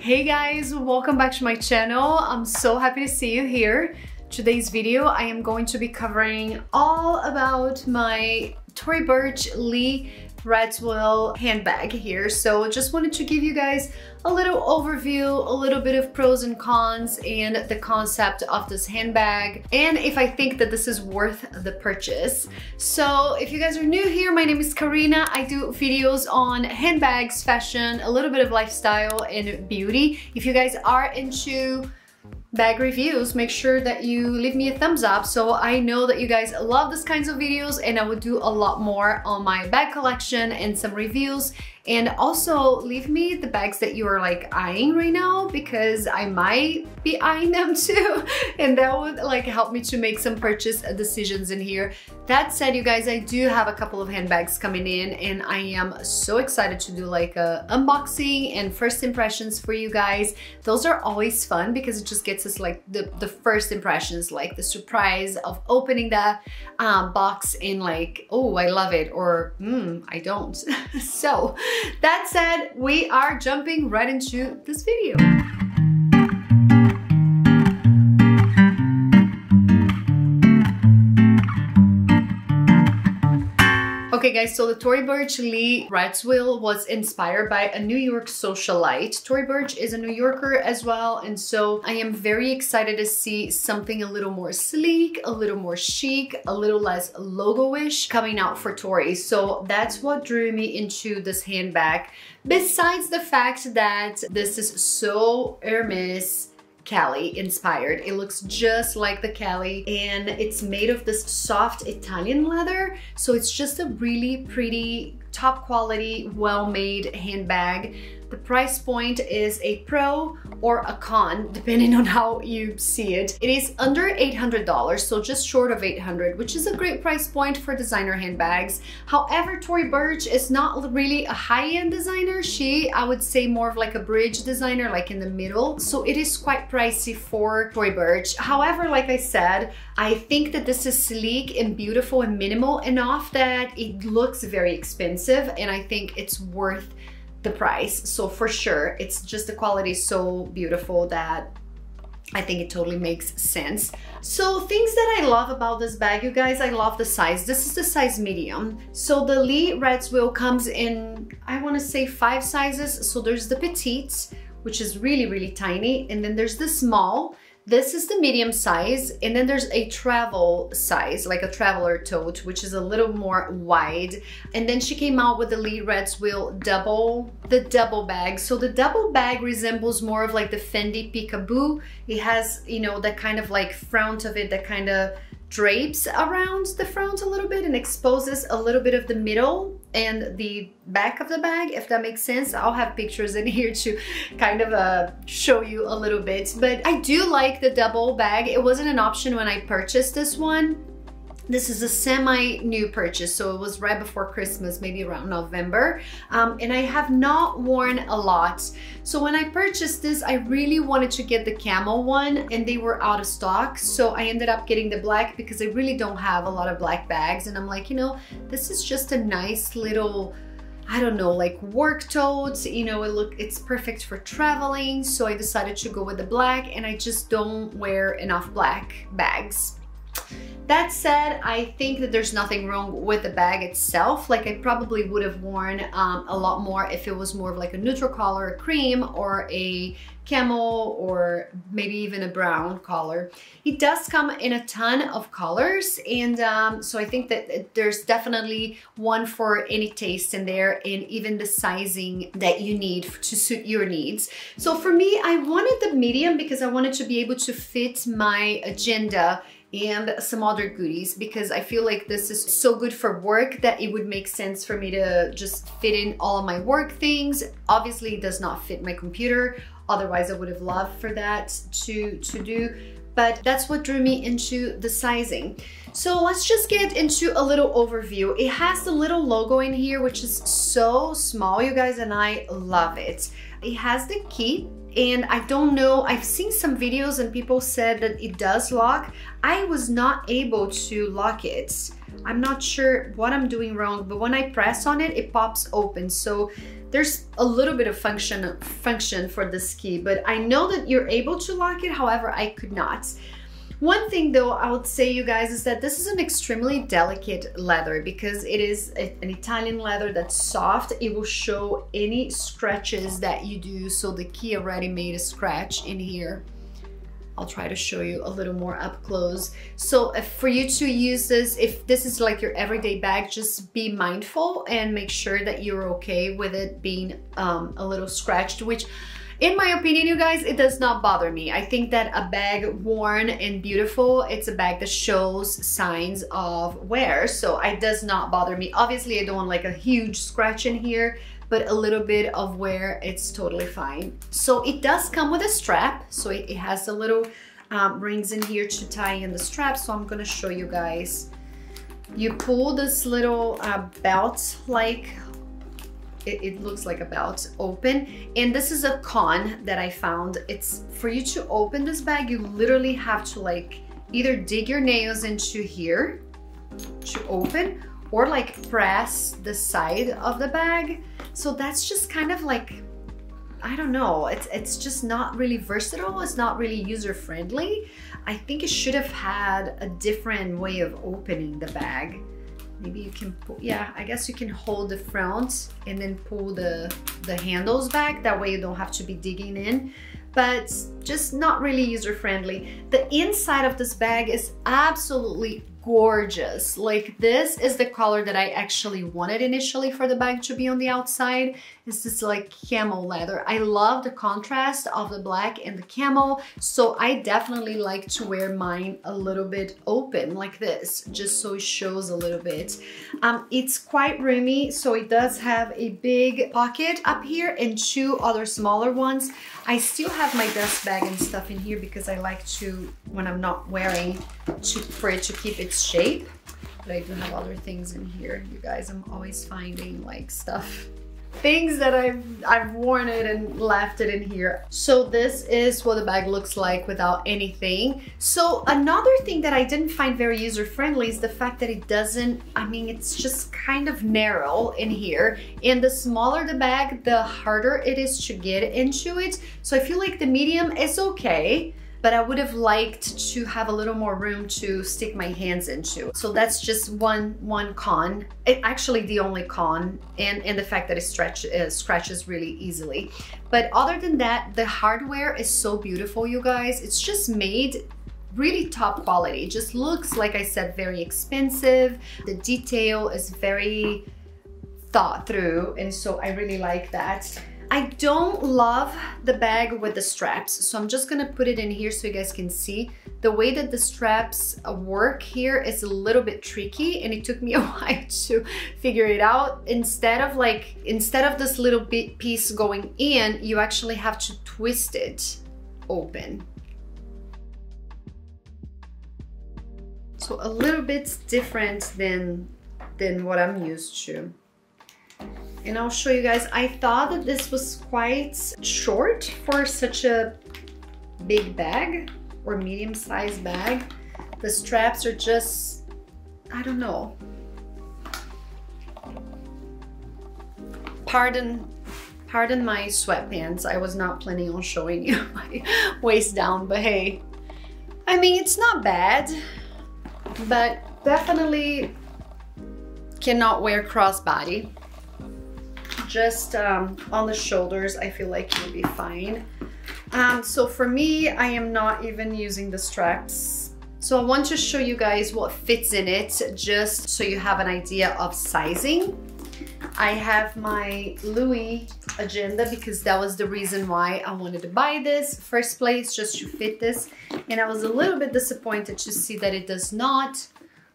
Hey guys, welcome back to my channel. I'm so happy to see you here. Today's video I am going to be covering all about my Tory Burch Lee Radziwill handbag here. So just wanted to give you guys a little overview, a little bit of pros and cons and the concept of this handbag and if I think that this is worth the purchase. So if you guys are new here, my name is Karina. I do videos on handbags, fashion, a little bit of lifestyle and beauty. If you guys are into bag reviews, make sure that you leave me a thumbs up so I know that you guys love these kinds of videos, and I will do a lot more on my bag collection and some reviews. And also leave me the bags that you are like eyeing right now, because I might be eyeing them too. And that would like help me to make some purchase decisions in here. That said, you guys, I do have a couple of handbags coming in and I am so excited to do like a unboxing and first impressions for you guys. Those are always fun because it just gets us like the first impressions, like the surprise of opening that box and like, oh, I love it, or I don't. So that said, we are jumping right into this video. Okay guys, so the Tory Burch Lee Radziwill was inspired by a New York socialite. Tory Burch is a New Yorker as well, and so I am very excited to see something a little more sleek, a little more chic, a little less logo-ish coming out for Tory. So that's what drew me into this handbag. Besides the fact that this is so Hermes Kelly inspired. It looks just like the Kelly and it's made of this soft Italian leather. So it's just a really pretty, top quality, well-made handbag. The price point is a pro or a con, depending on how you see it. It is under $800, so just short of $800, which is a great price point for designer handbags. However, Tory Burch is not really a high-end designer. She, I would say, more of like a bridge designer, like in the middle. So it is quite pricey for Tory Burch. However, like I said, I think that this is sleek and beautiful and minimal enough that it looks very expensive, and I think it's worth the price. So for sure, it's just the quality is so beautiful that I think it totally makes sense. So things that I love about this bag, you guys, I love the size. This is the size medium. So the Lee Radziwill comes in, I want to say 5 sizes. So there's the petite, which is really, really tiny. And then there's the small. This is the medium size. And then there's a travel size, like a traveler tote, which is a little more wide. And then she came out with the Lee Radziwill double, the double bag. So the double bag resembles more of like the Fendi Peekaboo. It has, you know, that kind of like front of it, that kind of drapes around the front a little bit and exposes a little bit of the middle and the back of the bag, if that makes sense. I'll have pictures in here to kind of show you a little bit, but I do like the double bag. It wasn't an option when I purchased this one. This is a semi-new purchase, so it was right before Christmas, maybe around November, and I have not worn a lot. So when I purchased this, I really wanted to get the camel one, and they were out of stock, so I ended up getting the black because I really don't have a lot of black bags, and I'm like, you know, this is just a nice little, I don't know, like work totes, you know, it's perfect for traveling, so I decided to go with the black, and I just don't wear enough black bags. That said, I think that there's nothing wrong with the bag itself. Like I probably would have worn a lot more if it was more of like a neutral color, a cream or a camel, or maybe even a brown color. It does come in a ton of colors, and so I think that there's definitely one for any taste in there, and even the sizing that you need to suit your needs. So for me, I wanted the medium because I wanted to be able to fit my agenda and some other goodies, because I feel like this is so good for work that it would make sense for me to just fit in all of my work things. Obviously it does not fit my computer, otherwise I would have loved for that to do, but that's what drew me into the sizing. So let's just get into a little overview. It has the little logo in here, which is so small, you guys, and I love it. It has the key. And I don't know, I've seen some videos and people said that it does lock. I was not able to lock it. I'm not sure what I'm doing wrong, but when I press on it, it pops open. So There's a little bit of function for this key, but I know that you're able to lock it. However, I could not. One thing though, I would say, you guys, is that this is an extremely delicate leather because it is an Italian leather that's soft. It will show any scratches that you do. So the key already made a scratch in here. I'll try to show you a little more up close. So for you to use this, if this is like your everyday bag, just be mindful and make sure that you're okay with it being a little scratched, which in my opinion, you guys, it does not bother me. I think that a bag worn and beautiful, it's a bag that shows signs of wear. So it does not bother me. Obviously, I don't want like a huge scratch in here, but a little bit of wear, it's totally fine. So it does come with a strap. So it has the little rings in here to tie in the strap. So I'm gonna show you guys. You pull this little belt like, it looks like a belt, open, and this is a con that I found. It's for you to open this bag, you literally have to like either dig your nails into here to open or like press the side of the bag. So that's just kind of like, I don't know, it's just not really versatile. It's not really user-friendly. I think it should have had a different way of opening the bag. Maybe you can pull, yeah, I guess you can hold the front and then pull the handles back. That way you don't have to be digging in, but just not really user-friendly. The inside of this bag is absolutely gorgeous. Like, this is the color that I actually wanted initially for the bag to be on the outside. It's this like camel leather. I love the contrast of the black and the camel. So I definitely like to wear mine a little bit open like this, just so it shows a little bit. It's quite roomy. So it does have a big pocket up here and two other smaller ones. I still have my dust bag and stuff in here because I like to, when I'm not wearing, to keep its shape. But I do have other things in here, you guys. I'm always finding like stuff, things that I've worn it and left it in here. So this is what the bag looks like without anything. So another thing that I didn't find very user-friendly is the fact that it doesn't, I mean, it's just kind of narrow in here. And the smaller the bag, the harder it is to get into it. So I feel like the medium is okay, but I would have liked to have a little more room to stick my hands into. So that's just one con. It actually the only con, and the fact that it scratches really easily. But other than that, the hardware is so beautiful, you guys. It's just made really top quality. It just looks, like I said, very expensive. The detail is very thought through, and so I really like that. I don't love the bag with the straps, so I'm just gonna put it in here so you guys can see. The way that the straps work here is a little bit tricky, and it took me a while to figure it out. Instead of this little piece going in, you actually have to twist it open. So a little bit different than what I'm used to. And I'll show you guys, I thought that this was quite short for such a big bag or medium-sized bag. The straps are just, I don't know. Pardon my sweatpants. I was not planning on showing you my waist down, but hey. I mean, it's not bad, but definitely cannot wear crossbody. Just on the shoulders, I feel like you'll be fine. So for me, I am not even using the straps. So I want to show you guys what fits in it, just so you have an idea of sizing. I have my Louis agenda because that was the reason why I wanted to buy this first place, just to fit this. And I was a little bit disappointed to see that it does not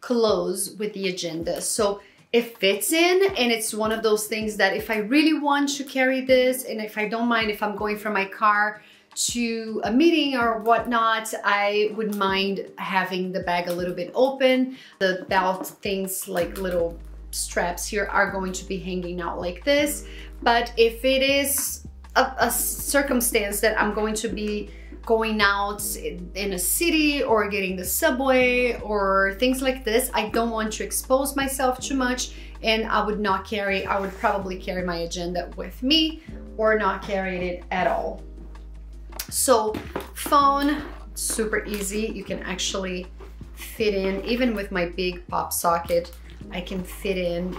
close with the agenda. So it fits in, and it's one of those things that if I really want to carry this, and if I don't mind if I'm going from my car to a meeting or whatnot, I wouldn't mind having the bag a little bit open. The belt things, like little straps here, are going to be hanging out like this. But if it is a circumstance that I'm going to be going out in a city or getting the subway or things like this, I don't want to expose myself too much, and I would probably carry my agenda with me or not carry it at all. So phone, super easy. You can actually fit in, even with my big pop socket, I can fit in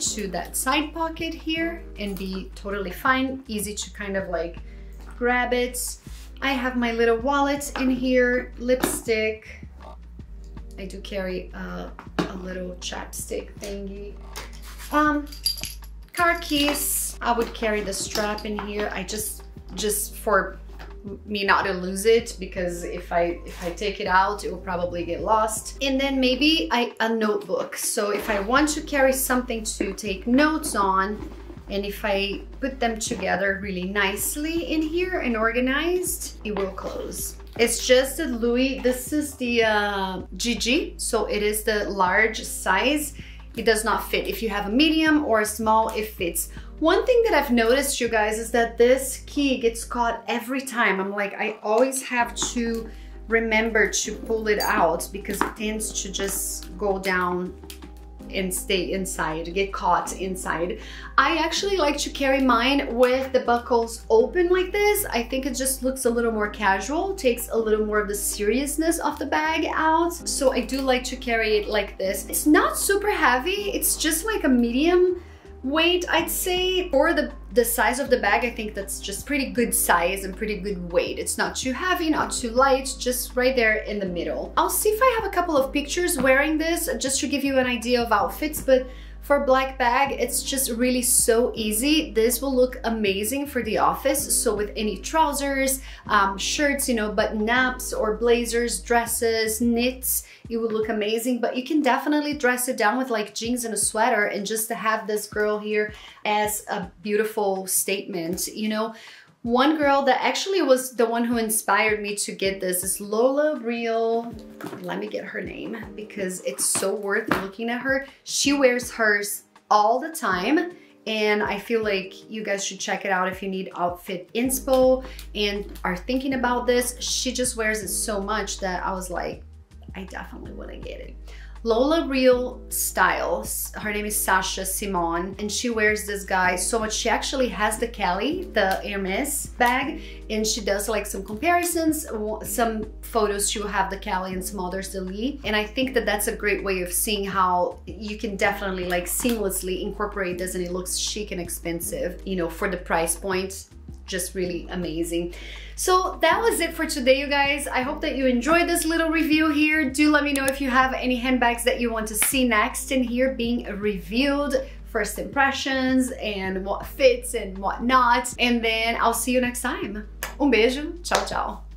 to that side pocket here and be totally fine. Easy to kind of like grab it. I have my little wallet in here, lipstick. I do carry a little chapstick thingy. Car keys. I would carry the strap in here. I just for me not to lose it, because if I take it out, it will probably get lost. And then maybe a notebook. So if I want to carry something to take notes on, and if I put them together really nicely in here and organized, it will close. It's just a Louis. This is the Gigi, so it is the large size. It does not fit. If you have a medium or a small, it fits. One thing that I've noticed, you guys, is that this key gets caught every time. I'm like, I always have to remember to pull it out because it tends to just go down and stay inside, get caught inside. I actually like to carry mine with the buckles open like this. I think it just looks a little more casual, takes a little more of the seriousness of the bag out. So I do like to carry it like this. It's not super heavy, it's just like a medium weight, I'd say. For the size of the bag, I think that's just pretty good size and pretty good weight. It's not too heavy, not too light, just right there in the middle. I'll see if I have a couple of pictures wearing this just to give you an idea of outfits, but for black bag, it's just really so easy. This will look amazing for the office. So with any trousers, shirts, you know, button-ups or blazers, dresses, knits, it will look amazing. But you can definitely dress it down with like jeans and a sweater, and just to have this girl here as a beautiful statement, you know. One girl that actually was the one who inspired me to get this is Lola Real. Let me get her name because it's so worth looking at her. She wears hers all the time, and I feel like you guys should check it out if you need outfit inspo and are thinking about this. She just wears it so much that I was like, I definitely want to get it. Lola Real Styles, her name is Sasha Simon, and she wears this guy so much. She actually has the Kelly, the Hermes bag, and she does like some comparisons. Some photos she'll have the Kelly and some others the Lee, and I think that that's a great way of seeing how you can definitely like seamlessly incorporate this, and it looks chic and expensive, you know, for the price point. Just really amazing. So that was it for today, you guys. I hope that you enjoyed this little review here. Do let me know if you have any handbags that you want to see next in here being reviewed, first impressions and what fits and what not. And then I'll see you next time. Um beijo, tchau, tchau.